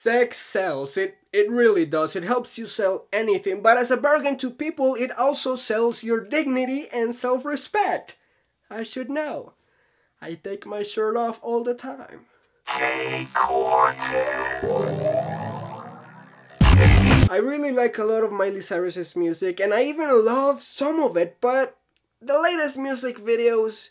Sex sells, it really does, it helps you sell anything, but as a bargain to people, it also sells your dignity and self-respect. I should know. I take my shirt off all the time. K. I really like a lot of Miley Cyrus's music, and I even love some of it, but the latest music videos,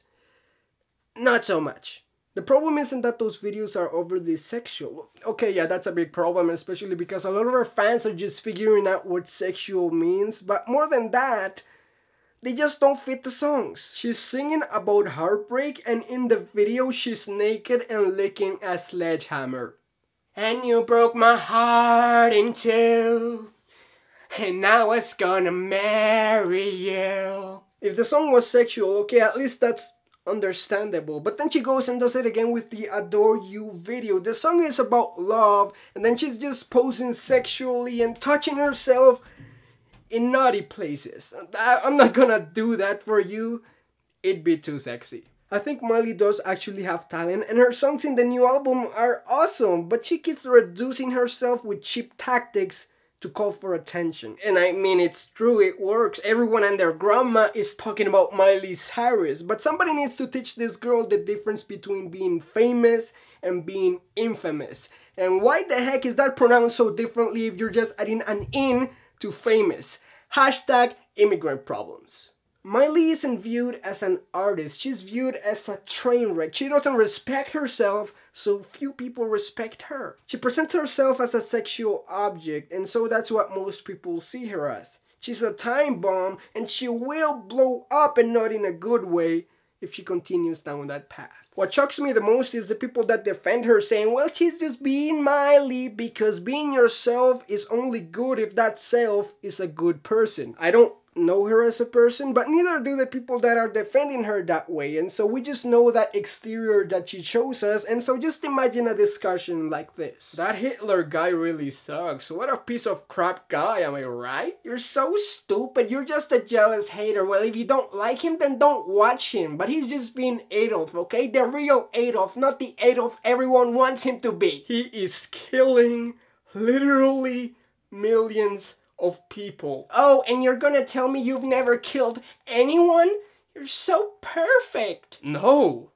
not so much. The problem isn't that those videos are overly sexual. Okay, yeah, that's a big problem, especially because a lot of our fans are just figuring out what sexual means, but more than that, they just don't fit the songs. She's singing about heartbreak, and in the video she's naked and licking a sledgehammer. And you broke my heart in two, and I was gonna marry you. If the song was sexual, okay, at least that's understandable, but then she goes and does it again with the Adore You video. The song is about love, and then she's just posing sexually and touching herself in naughty places. I'm not gonna do that for you, it'd be too sexy. I think Miley does actually have talent, and her songs in the new album are awesome, but she keeps reducing herself with cheap tactics to call for attention. And I mean, it's true, it works. Everyone and their grandma is talking about Miley Cyrus, but somebody needs to teach this girl the difference between being famous and being infamous. And why the heck is that pronounced so differently if you're just adding an in to famous? Hashtag immigrant problems. Miley isn't viewed as an artist, she's viewed as a train wreck. She doesn't respect herself, so few people respect her. She presents herself as a sexual object, and so that's what most people see her as. She's a time bomb, and she will blow up, and not in a good way, if she continues down that path. What shocks me the most is the people that defend her, saying, well, she's just being Miley because being yourself is only good if that self is a good person. I don't know her as a person, but neither do the people that are defending her that way, and so we just know that exterior that she shows us, and so just imagine a discussion like this. That Hitler guy really sucks. What a piece of crap guy, am I right? You're so stupid, you're just a jealous hater. Well, if you don't like him, then don't watch him, but he's just being Adolf, okay? The real Adolf, not the Adolf everyone wants him to be. He is killing literally millions of people. Oh, and you're gonna tell me you've never killed anyone? You're so perfect. No.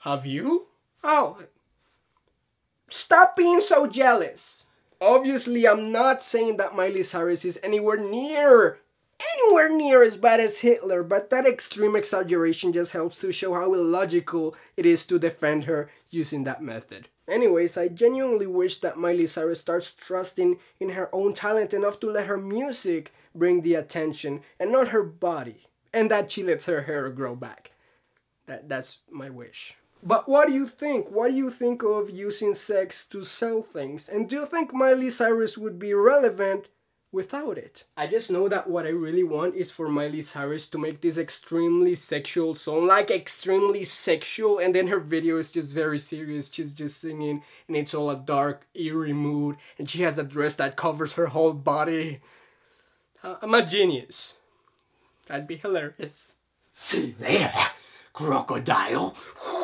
Have you? Oh. Stop being so jealous. Obviously, I'm not saying that Miley Cyrus is anywhere near as bad as Hitler, but that extreme exaggeration just helps to show how illogical it is to defend her using that method. Anyways, I genuinely wish that Miley Cyrus starts trusting in her own talent enough to let her music bring the attention and not her body, and that she lets her hair grow back. That's my wish. But what do you think? What do you think of using sex to sell things? And do you think Miley Cyrus would be relevant without it? I just know that what I really want is for Miley Cyrus to make this extremely sexual song, like extremely sexual, and then her video is just very serious. She's just singing, and it's all a dark, eerie mood, and she has a dress that covers her whole body. I'm a genius. That'd be hilarious. See you later, crocodile.